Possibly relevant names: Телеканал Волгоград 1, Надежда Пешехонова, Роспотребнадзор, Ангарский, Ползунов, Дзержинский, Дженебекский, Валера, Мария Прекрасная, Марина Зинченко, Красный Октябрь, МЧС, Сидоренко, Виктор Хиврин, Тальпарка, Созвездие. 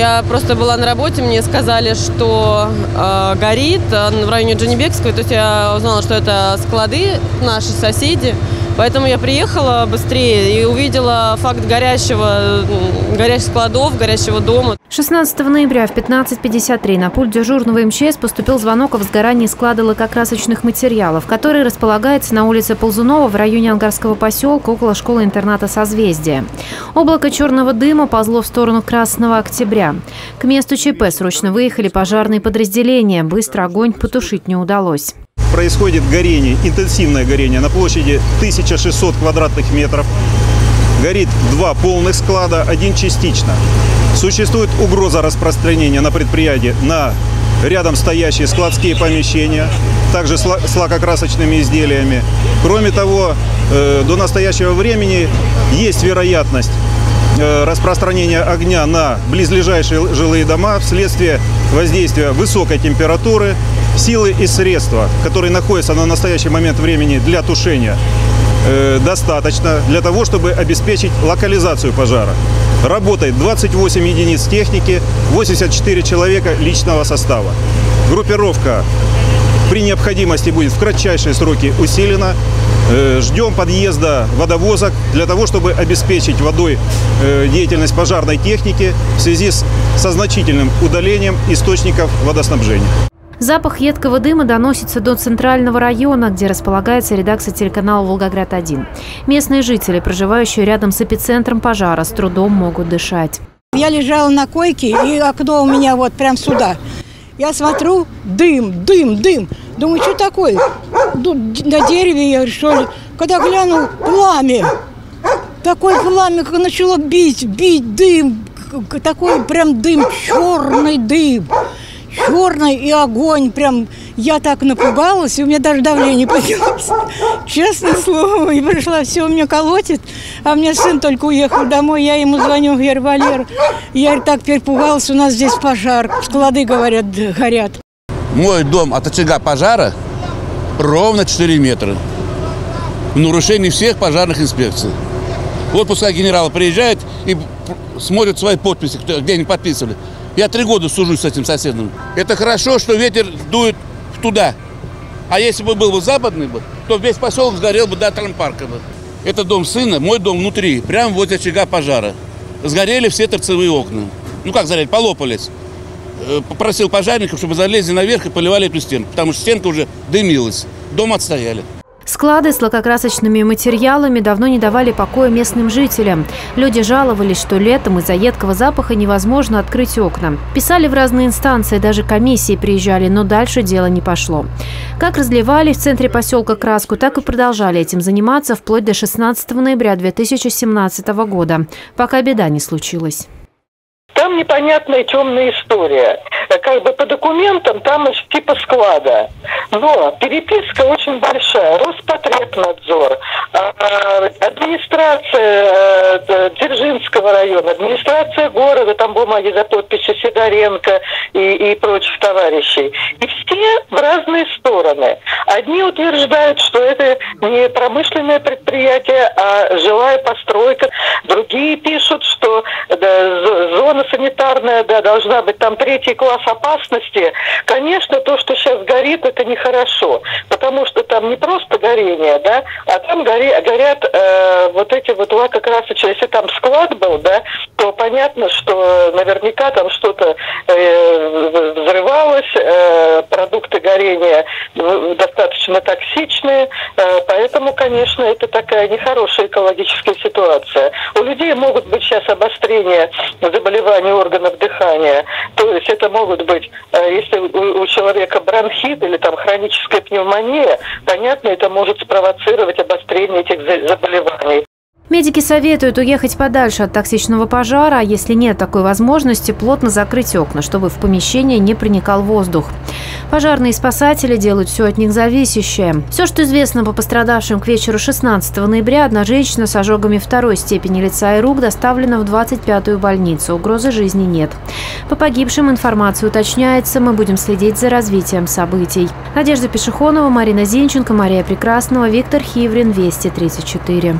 Я просто была на работе, мне сказали, что горит в районе Дженебекского. То есть я узнала, что это склады наши соседи. Поэтому я приехала быстрее и увидела факт горящих складов, горящего дома. 16 ноября в 15:53 на пульт дежурного МЧС поступил звонок о возгорании склада лакокрасочных материалов, который располагается на улице Ползунова в районе Ангарского поселка около школы-интерната «Созвездие». Облако черного дыма ползло в сторону Красного Октября. К месту ЧП срочно выехали пожарные подразделения. Быстро огонь потушить не удалось. Происходит горение, интенсивное горение на площади 1600 квадратных метров. Горит два полных склада, один частично. Существует угроза распространения на предприятии на рядом стоящие складские помещения, также с лакокрасочными изделиями. Кроме того, до настоящего времени есть вероятность распространения огня на близлежащие жилые дома вследствие воздействия высокой температуры. Силы и средства, которые находятся на настоящий момент времени для тушения, достаточно для того, чтобы обеспечить локализацию пожара. Работает 28 единиц техники, 84 человека личного состава. Группировка при необходимости будет в кратчайшие сроки усилена. Ждем подъезда водовозок для того, чтобы обеспечить водой деятельность пожарной техники в связи со значительным удалением источников водоснабжения. Запах едкого дыма доносится до центрального района, где располагается редакция телеканала «Волгоград 1». Местные жители, проживающие рядом с эпицентром пожара, с трудом могут дышать. Я лежала на койке, и окно у меня вот прям сюда. Я смотрю, дым, дым, дым. Думаю, что такое? На дереве я, что ли? Когда глянул, пламя. Такое пламя, как начало бить дым. Такой прям дым, черный дым. Черный и огонь. Прям я так напугалась, и у меня даже давление поднялось. Честное слово, и пришла, все, меня колотит. А у меня сын только уехал домой, я ему звоню, говорю, Валера, я так перепугалась, у нас здесь пожар. Склады, говорят, горят. Мой дом от очага пожара ровно 4 метра. В нарушении всех пожарных инспекций. Вот пускай генералы приезжают и смотрят свои подписи, где они подписывали. Я 3 года сужусь с этим соседом. Это хорошо, что ветер дует туда. А если бы был бы западный, то весь поселок сгорел бы до Тальпарка. Это дом сына, мой дом внутри, прямо возле очага пожара. Сгорели все торцевые окна. Ну как сгорели, полопались. Попросил пожарников, чтобы залезли наверх и поливали эту стенку, потому что стенка уже дымилась. Дом отстояли. Склады с лакокрасочными материалами давно не давали покоя местным жителям. Люди жаловались, что летом из-за едкого запаха невозможно открыть окна. Писали в разные инстанции, даже комиссии приезжали, но дальше дело не пошло. Как разливали в центре поселка краску, так и продолжали этим заниматься вплоть до 16 ноября 2017 года, пока беда не случилась. Там непонятная темная история. Как бы по документам там типа склада. Но переписка очень большая. Роспотребнадзор, администрация Дзержинского района, администрация города, там бумаги за подписью Сидоренко и прочих товарищей. И все в разные стороны. Одни утверждают, что это не промышленное предприятие, а жилая постройка. Другие пишут, что зона санитарная, да, должна быть там 3-й класс опасности. Конечно, то, что сейчас горит, это нехорошо, потому что там не просто горение, да, а там горят вот эти вот лакокрасочные. Если там склад был, да, то понятно, что наверняка там что-то взрывалось, продукты горения достаточно токсичные, поэтому, конечно, это такая нехорошая экологическая ситуация. У людей могут быть сейчас обострения заболеваний органов дыхания, то есть это могут быть, если у человека бронхит или там хроническая пневмония, понятно, это может спровоцировать обострение этих заболеваний. Медики советуют уехать подальше от токсичного пожара, а если нет такой возможности, плотно закрыть окна, чтобы в помещение не проникал воздух. Пожарные и спасатели делают все от них зависящее. Все, что известно по пострадавшим к вечеру 16 ноября, одна женщина с ожогами 2-й степени лица и рук доставлена в 25-ю больницу. Угрозы жизни нет. По погибшим информация уточняется. Мы будем следить за развитием событий. Надежда Пешехонова, Марина Зинченко, Мария Прекрасная, Виктор Хиврин, Вести 34.